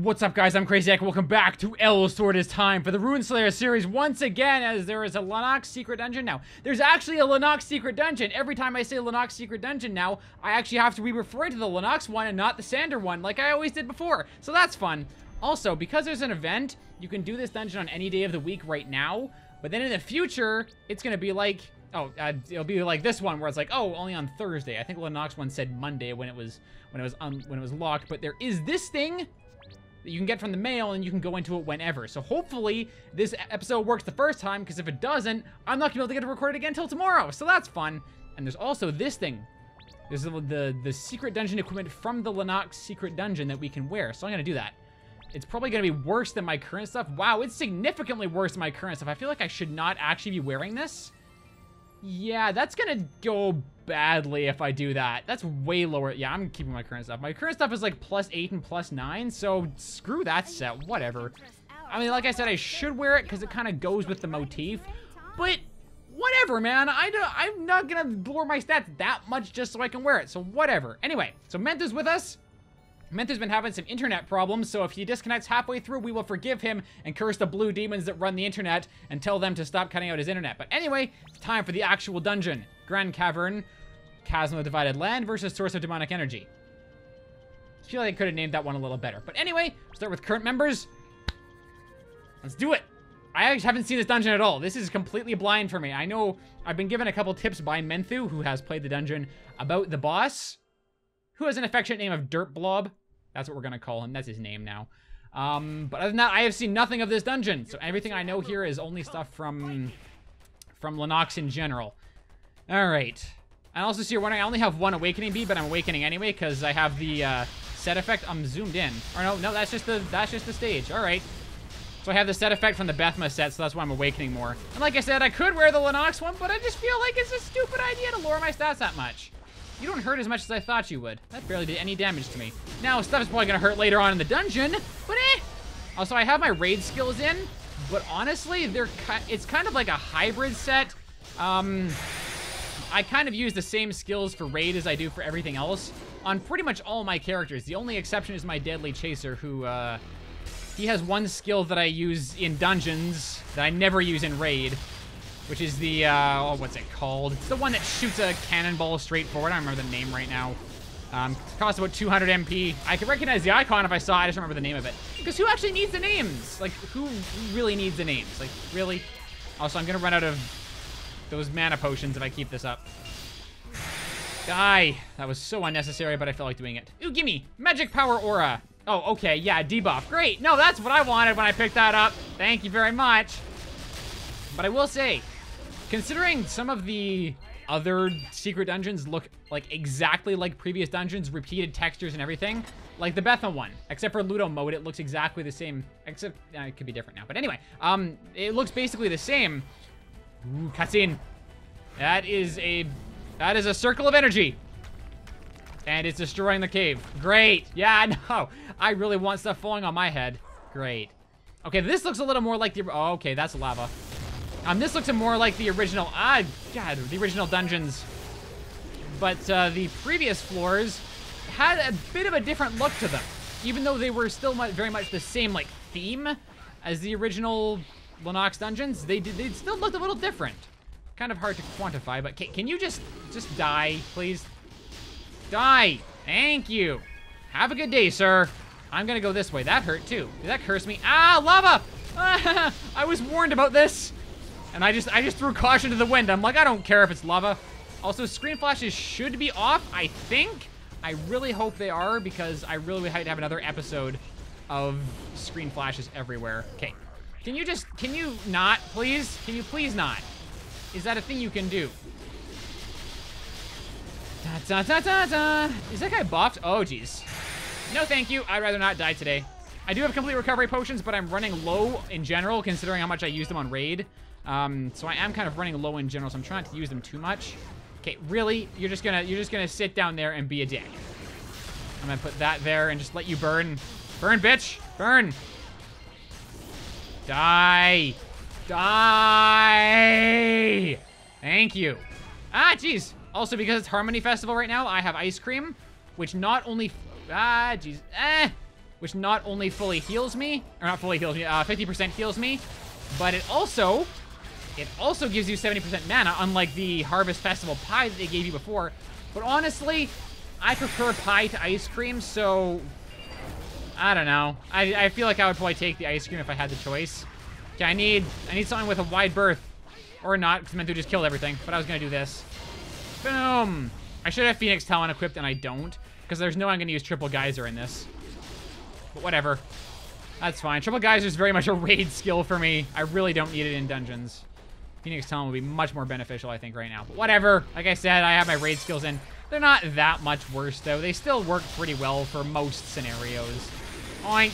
What's up, guys? I'm CrazyEck. Welcome back to El Sword. It's time for the Rune Slayer series once again, as there is a Lanox secret dungeon now. There's actually a Lanox secret dungeon. Every time I say Lanox secret dungeon now, I actually have to be referring to the Lanox one and not the Sander one, like I always did before. So that's fun. Also, because there's an event, you can do this dungeon on any day of the week right now. But then in the future, it's going to be like... it'll be like this one where it's like, oh, only on Thursday. I think Lanox one said Monday when it was locked. But there is this thing... that you can get from the mail, and you can go into it whenever. So hopefully this episode works the first time, because if it doesn't, I'm not gonna be able to get to record it again until tomorrow. So that's fun. And there's also this thing. This is the secret dungeon equipment from the Lanox secret dungeon that we can wear. So I'm gonna do that. It's probably gonna be worse than my current stuff. Wow, it's significantly worse than my current stuff. I feel like I should not actually be wearing this. Yeah, that's gonna go badly if I do that. That's way lower. Yeah, I'm keeping my current stuff. My current stuff is like +8 and +9, so screw that set, whatever. I mean, like I said, I should wear it because it kind of goes with the motif, but whatever, man. I'm not gonna lower my stats that much just so I can wear it, so whatever. Anyway, so Menthu's with us. Menthu's been having some internet problems, so if he disconnects halfway through, we will forgive him and curse the blue demons that run the internet and tell them to stop cutting out his internet. But anyway, it's time for the actual dungeon. Grand Cavern, Chasm of the Divided Land versus Source of Demonic Energy. I feel like I could have named that one a little better. But anyway, start with current members. Let's do it. I actually haven't seen this dungeon at all. This is completely blind for me. I know I've been given a couple tips by Menthu, who has played the dungeon, about the boss, who has an affectionate name of Dirt Blob. That's what we're gonna call him. That's his name now. But other than that, I have seen nothing of this dungeon. So everything I know here is only stuff from Lanox in general. All right. And also, so you're wondering, I only have one Awakening Bee, but I'm awakening anyway because I have the set effect. I'm zoomed in. Or no, that's just the stage. All right. So I have the set effect from the Bethma set, so that's why I'm awakening more. And like I said, I could wear the Lanox one, but I just feel like it's a stupid idea to lower my stats that much. You don't hurt as much as I thought you would. That barely did any damage to me. Now, stuff is probably gonna hurt later on in the dungeon, but eh! Also, I have my raid skills in, but honestly, it's kind of like a hybrid set. I kind of use the same skills for raid as I do for everything else on pretty much all my characters. The only exception is my Deadly Chaser, who, he has one skill that I use in dungeons that I never use in raid, which is the, what's it called? It's the one that shoots a cannonball straight forward. I don't remember the name right now. It costs about 200 MP. I could recognize the icon if I saw it. I just don't remember the name of it. Because who actually needs the names? Like, who really needs the names? Like, really? Also, I'm going to run out of those mana potions if I keep this up. Die. That was so unnecessary, but I felt like doing it. Ooh, gimme. Magic Power Aura. Oh, okay. Yeah, debuff. Great. No, that's what I wanted when I picked that up. Thank you very much. But I will say, considering some of the other secret dungeons look like exactly like previous dungeons, repeated textures and everything, like the Bethel one, except for Ludo mode, it looks exactly the same, except it could be different now. But anyway, it looks basically the same. Ooh, cutscene. That is a circle of energy. And it's destroying the cave. Great. Yeah, I know. I really want stuff falling on my head. Great. Okay, this looks a little more like the... Oh, okay, that's lava. This looks more like the original, the original dungeons. But the previous floors had a bit of a different look to them, even though they were still very much the same, like, theme as the original Lanox dungeons. They still looked a little different. Kind of hard to quantify, but can you just die, please? Die. Thank you. Have a good day, sir. I'm gonna go this way. That hurt, too. Did that curse me? Ah, lava! Ah, I was warned about this. And I just threw caution to the wind. I'm like, I don't care if it's lava. Also, screen flashes should be off, I think. I really hope they are, because I really would hate to have another episode of screen flashes everywhere. Okay. Can you not, please? Can you please not? Is that a thing you can do? Da-da-da-da-da. Is that guy buffed? Oh, geez. No, thank you. I'd rather not die today. I do have complete recovery potions, but I'm running low in general, considering how much I used them on raid. So I am kind of running low in general, so I'm trying not to use them too much. Okay, really? You're just gonna sit down there and be a dick. I'm gonna put that there and just let you burn. Burn, bitch! Burn! Die! Die! Thank you. Ah, jeez! Also, because it's Harmony Festival right now, I have ice cream, which not only... Ah, jeez. Eh! which not only fully heals me, or not fully heals me, 50% heals me, but it also gives you 70% mana, unlike the Harvest Festival pie that they gave you before. But honestly, I prefer pie to ice cream, so I don't know. I feel like I would probably take the ice cream if I had the choice. Okay, I need something with a wide berth. Or not, because Menthu just killed everything. But I was going to do this. Boom! I should have Phoenix Talon equipped, and I don't. Because there's no way I'm going to use Triple Geyser in this. But whatever. That's fine. Triple Geyser is very much a raid skill for me. I really don't need it in dungeons. Phoenix Talon will be much more beneficial, I think, right now. But whatever. Like I said, I have my raid skills in. They're not that much worse, though. They still work pretty well for most scenarios. Oink.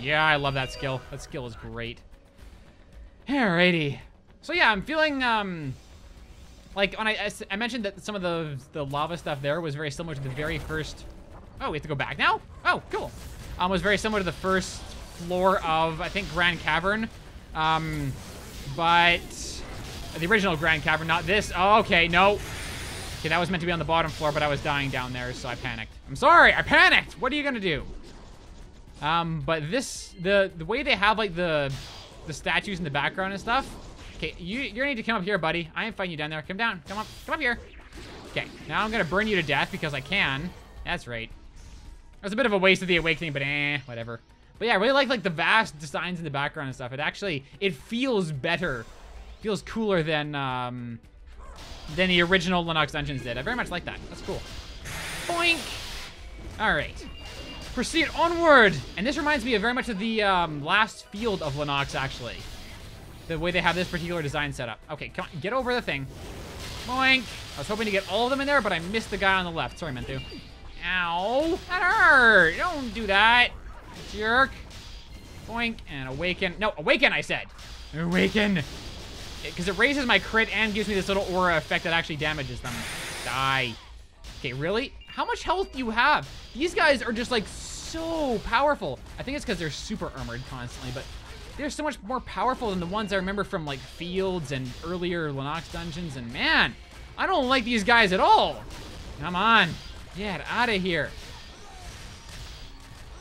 Yeah, I love that skill. That skill is great. Alrighty. So yeah, I'm feeling, like, when I mentioned that some of the lava stuff there was very similar to the very first... Oh, we have to go back now? Oh, cool. Was very similar to the first floor of, I think, Grand Cavern. But the original Grand Cavern, not this. Oh, okay, no. Okay, that was meant to be on the bottom floor, but I was dying down there, so I panicked. I'm sorry, I panicked! What are you gonna do? But this, the way they have, like, the statues in the background and stuff. Okay, you're gonna need to come up here, buddy. I ain't fighting you down there. Come down. Come up. Come up here. Okay, now I'm gonna burn you to death because I can. That's right. That's a bit of a waste of the awakening, but whatever. But yeah, I really like the vast designs in the background and stuff. It actually, it feels better. Feels cooler than the original Lanox Dungeons did. I very much like that. That's cool. Boink! Alright. Proceed onward! And this reminds me very much of the last field of Lanox, actually. The way they have this particular design set up. Okay, come on, get over the thing. Boink! I was hoping to get all of them in there, but I missed the guy on the left. Sorry, Menthu. Ow! That hurt! Don't do that! Jerk. Boink, and awaken. No, awaken, I said! Awaken! Because it raises my crit and gives me this little aura effect that actually damages them. Die. Okay, really? How much health do you have? These guys are just, like, so powerful. I think it's because they're super armored constantly, but they're so much more powerful than the ones I remember from, like, fields and earlier Lanox dungeons, and man, I don't like these guys at all. Come on. Get out of here.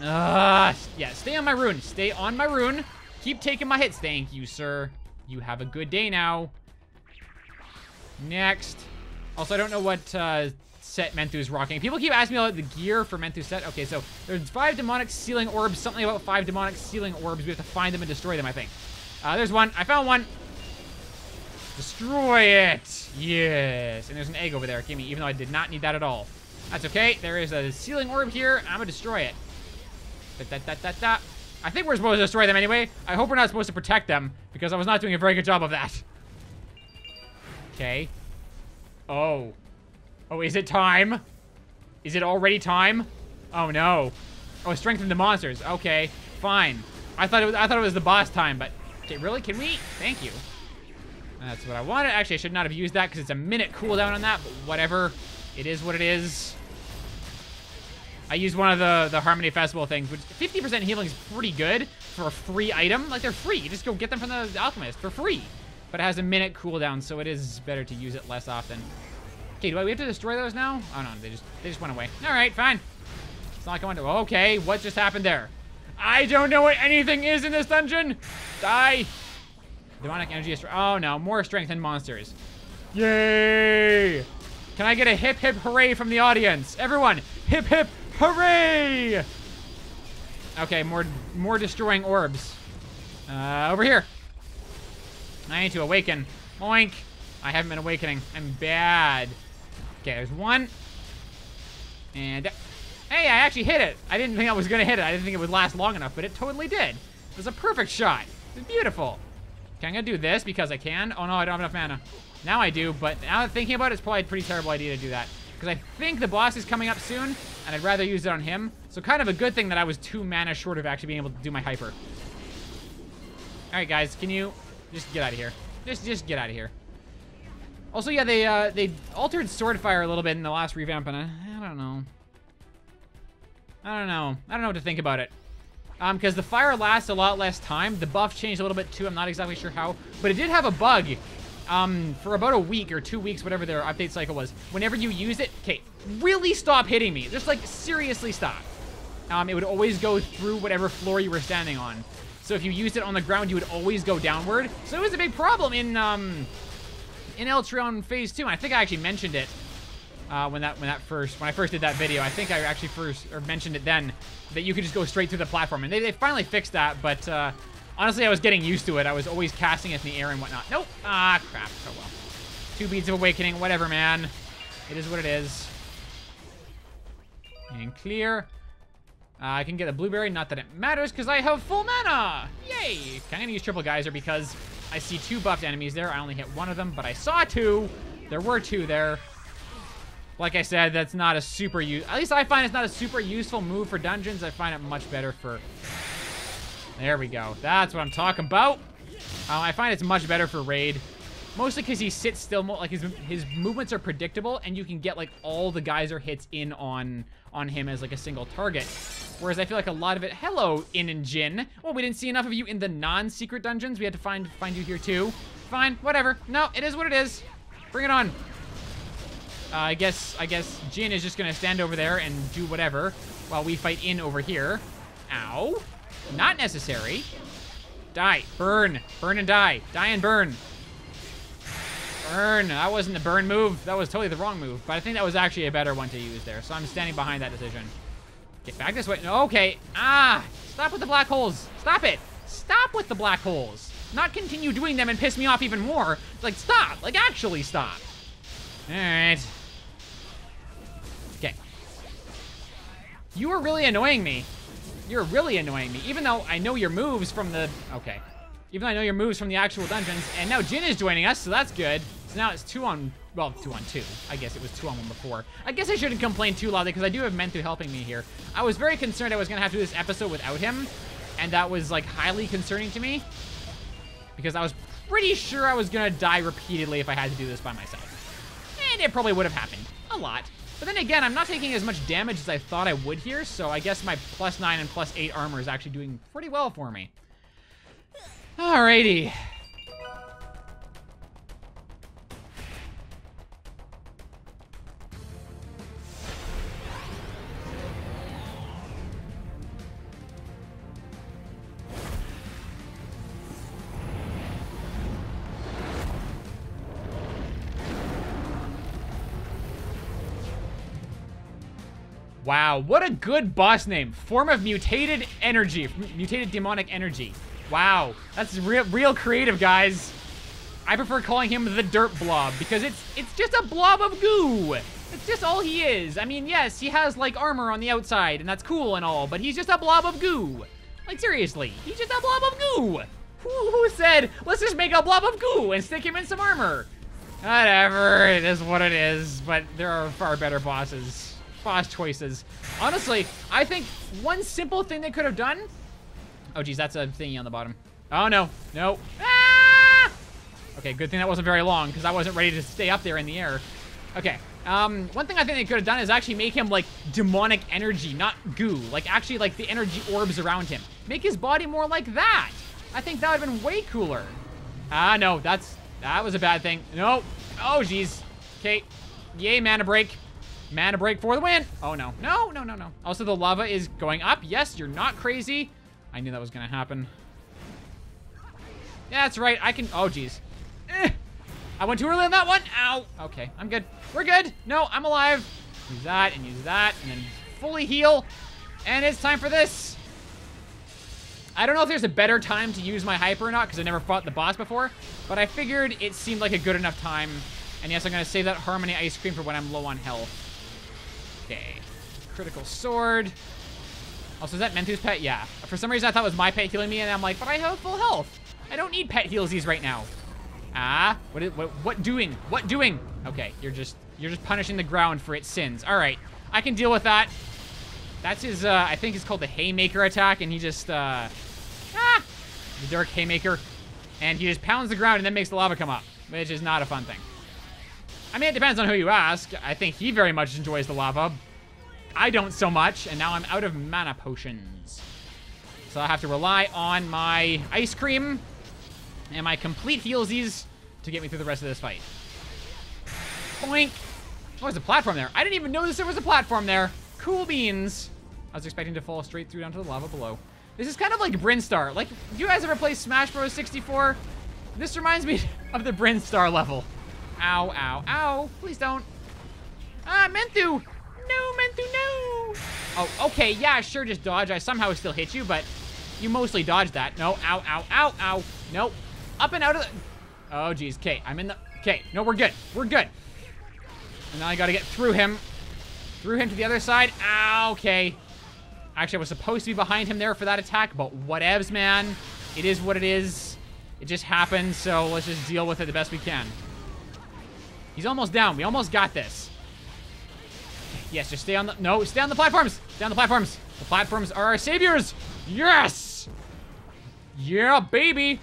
Yeah, stay on my rune. Stay on my rune. Keep taking my hits. Thank you, sir. You have a good day now. Next. Also, I don't know what set Menthu's rocking. People keep asking me about the gear for Menthu's set. Okay, so there's 5 demonic sealing orbs. Something about 5 demonic sealing orbs. We have to find them and destroy them, I think. There's one. I found one. Destroy it. Yes. And there's an egg over there. Gimme, even though I did not need that at all. That's okay. There is a sealing orb here. I'm gonna destroy it. Da-da-da-da-da. I think we're supposed to destroy them anyway. I hope we're not supposed to protect them, because I was not doing a very good job of that. Okay. Oh. Oh, is it time? Is it already time? Oh, no. Oh, strengthen the monsters. Okay, fine. I thought it was the boss time, but... Okay, really? Can we? Thank you. That's what I wanted. Actually, I should not have used that, because it's a minute cooldown on that, but whatever. It is what it is. I used one of the Harmony Festival things, which 50% healing is pretty good for a free item. Like, they're free. You just go get them from the alchemist for free. But it has a minute cooldown, so it is better to use it less often. Okay, do we have to destroy those now? Oh, no, they just went away. All right, fine. It's not going to... Okay, what just happened there? I don't know what anything is in this dungeon. Die. Demonic energy is... Oh, no, more strengthened monsters. Yay. Can I get a hip, hip, hooray from the audience? Everyone, hip, hip, hooray. Okay, more destroying orbs. Over here. I need to awaken. Oink. I haven't been awakening. I'm bad. Okay, there's one. And... Hey, I actually hit it. I didn't think I was going to hit it. I didn't think it would last long enough, but it totally did. It was a perfect shot. It was beautiful. Okay, I'm going to do this because I can. Oh, no, I don't have enough mana. Now I do, but now that I'm thinking about it, it's probably a pretty terrible idea to do that. Because I think the boss is coming up soon, and I'd rather use it on him. So kind of a good thing that I was 2 mana short of actually being able to do my hyper. All right, guys, can you just get out of here? Just get out of here. Also, yeah, they altered Swordfire a little bit in the last revamp, and I don't know. I don't know what to think about it. Because the fire lasts a lot less time. The buff changed a little bit, too. I'm not exactly sure how. But it did have a bug for about a week or 2 weeks, whatever their update cycle was. Whenever you use it... Okay, really stop hitting me. Just, like, seriously stop. it would always go through whatever floor you were standing on. So if you used it on the ground, you would always go downward. So it was a big problem in Eltrion Phase 2. And I think I actually mentioned it when I first did that video. I think I actually mentioned it then, that you could just go straight through the platform. And they finally fixed that, but honestly, I was getting used to it. I was always casting it in the air and whatnot. Nope. Ah, crap. Oh, well. 2 beads of awakening. Whatever, man. It is what it is. And clear. I can get a blueberry. Not that it matters, because I have full mana. Yay. I'm going to use Triple Geyser because I see 2 buffed enemies there. I only hit 1 of them, but I saw 2. There were 2 there. Like I said, that's not a super useful... At least I find it's not a super useful move for dungeons. I find it much better for... There we go. That's what I'm talking about. I find it's much better for raid. Mostly because he sits still. Like, his movements are predictable, and you can get, like, all the geyser hits in on him as, like, a single target. Whereas I feel like a lot of it... Hello, In and Jin. Well, we didn't see enough of you in the non-secret dungeons. We had to find you here, too. Fine. Whatever. No, it is what it is. Bring it on. I guess Jin is just gonna stand over there and do whatever while we fight In over here. Ow. Not necessary. Die. Burn. Burn and die. Die and burn. Burn. That wasn't the burn move. That was totally the wrong move. But I think that was actually a better one to use there. So I'm standing behind that decision. Get back this way. Okay. Ah. Stop with the black holes. Stop it. Stop with the black holes. Not continue doing them and piss me off even more. Like, stop. Like, actually stop. Alright. Okay. You are really annoying me. You're really annoying me. Even though I know your moves from the... Okay. Even though I know your moves from the actual dungeons. And now Jin is joining us, so that's good. So now it's 2 on... Well, 2 on 2. I guess it was 2 on 1 before. I guess I shouldn't complain too loudly, because I do have Menthu helping me here. I was very concerned I was going to have to do this episode without him. And that was, like, highly concerning to me. Because I was pretty sure I was going to die repeatedly if I had to do this by myself. It probably would have happened a lot, but then again, I'm not taking as much damage as I thought I would here, so I guess my +9 and +8 armor is actually doing pretty well for me. Alrighty. Wow, what a good boss name. Form of Mutated Energy. Mutated Demonic Energy. Wow, that's real creative, guys. I prefer calling him the Dirt Blob, because it's just a blob of goo. It's just all he is. I mean, yes, he has, like, armor on the outside, and that's cool and all, but he's just a blob of goo. Like, seriously, he's just a blob of goo. Who said, let's just make a blob of goo and stick him in some armor? Whatever, it is what it is, but there are far better bosses. Boss choices. Honestly, I think one simple thing they could have done... Oh, geez, that's a thingy on the bottom. Oh, no. No. Ah! Okay, good thing that wasn't very long, because I wasn't ready to stay up there in the air. Okay. One thing I think they could have done is actually make him, like, demonic energy, not goo. Like, actually, like, the energy orbs around him. Make his body more like that. I think that would have been way cooler. Ah, no. That was a bad thing. No. Oh, geez. Okay. Yay, mana break. Mana break for the win. Oh, no. No, no, no, no. Also, the lava is going up. Yes, you're not crazy. I knew that was going to happen. Yeah, that's right. I can... Oh, geez. I went too early on that one. Ow. Okay, I'm good. We're good. No, I'm alive. Use that and then fully heal. And it's time for this. I don't know if there's a better time to use my hyper or not, because I never fought the boss before, but I figured it seemed like a good enough time. And yes, I'm going to save that Harmony ice cream for when I'm low on health. Okay. Critical sword. Also, is that Menthu's pet? Yeah. For some reason, I thought it was my pet healing me, and I'm like, but I have full health. I don't need pet healsies right now. Ah, what doing? What doing? Okay, you're just punishing the ground for its sins. All right, I can deal with that. That's his, I think it's called the haymaker attack, and he just, the dark haymaker. And he just pounds the ground and then makes the lava come up, which is not a fun thing. I mean, it depends on who you ask. I think he very much enjoys the lava. I don't so much, and now I'm out of mana potions. So I have to rely on my ice cream and my complete healsies to get me through the rest of this fight. Boink. Oh, there's a platform there. I didn't even notice there was a platform there. Cool beans. I was expecting to fall straight through down to the lava below. This is kind of like Brinstar. Like, you guys ever play Smash Bros 64? This reminds me of the Brinstar level. Ow, ow, ow. Please don't. Ah, Menthu! No, Menthu, no! Oh, okay, yeah, sure, just dodge. I somehow still hit you, but you mostly dodge that. No, ow, ow, ow, ow. No. Up and out of the... Oh, geez. Okay, I'm in the... Okay, no, we're good. We're good. And now I gotta get through him. Threw him to the other side. Ow, okay. Actually, I was supposed to be behind him there for that attack, but whatevs, man. It is what it is. It just happened, so let's just deal with it the best we can. He's almost down. We almost got this. Yes, just stay on the... No, stay on the platforms. Stay on the platforms. The platforms are our saviors. Yes! Yeah, baby!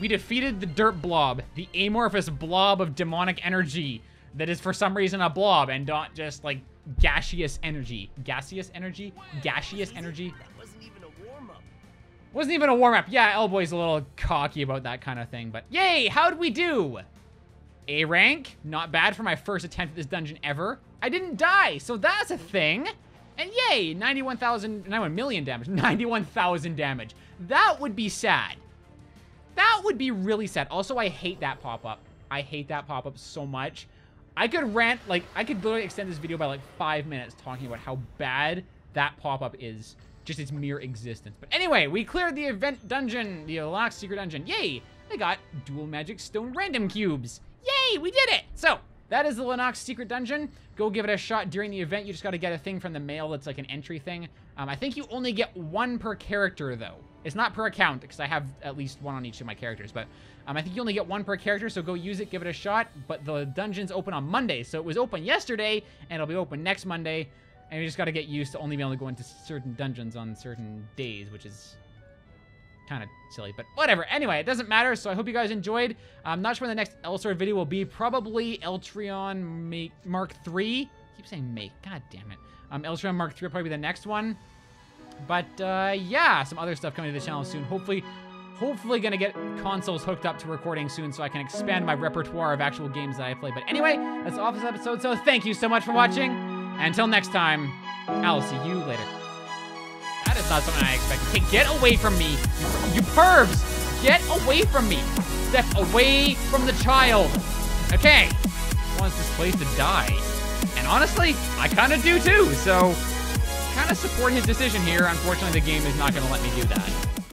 We defeated the Dirt Blob, the amorphous blob of demonic energy that is for some reason a blob and not just, like, gaseous energy. Gaseous energy? Gaseous energy? That wasn't even a warm-up. Wasn't even a warm-up. Yeah, Elboy's a little cocky about that kind of thing, but yay! How'd we do? A rank? Not bad for my first attempt at this dungeon ever. I didn't die, so that's a thing. And yay! 91 million damage. 91,000 damage. That would be sad. That would be really sad. Also, I hate that pop-up. I hate that pop-up so much. I could rant, like, I could literally extend this video by, like, 5 minutes talking about how bad that pop-up is. Just its mere existence. But anyway, we cleared the event dungeon, the Lanox secret dungeon. Yay! I got dual magic stone random cubes. Yay! We did it! So, that is the Lanox secret dungeon. Go give it a shot during the event. You just gotta get a thing from the mail that's, like, an entry thing. I think you only get one per character, though. It's not per account, because I have at least one on each of my characters, but I think you only get one per character, so go use it, give it a shot. But the dungeon's open on Monday, so it was open yesterday, and it'll be open next Monday, and you just gotta get used to only being able to go into certain dungeons on certain days, which is kind of silly, but whatever. Anyway, it doesn't matter, so I hope you guys enjoyed. I'm not sure when the next El Sword video will be. Probably Eltrion Mark III. I keep saying make. God damn it. Eltrion Mark III will probably be the next one. But, yeah, some other stuff coming to the channel soon. Hopefully gonna get consoles hooked up to recording soon so I can expand my repertoire of actual games that I play. But anyway, that's all for this episode, so thank you so much for watching. Until next time, I'll see you later. That is not something I expected. Hey, get away from me, you pervs! Get away from me! Step away from the child! Okay, who wants this place to die? And honestly, I kinda do too, so... Kind of support his decision here. Unfortunately, the game is not going to let me do that.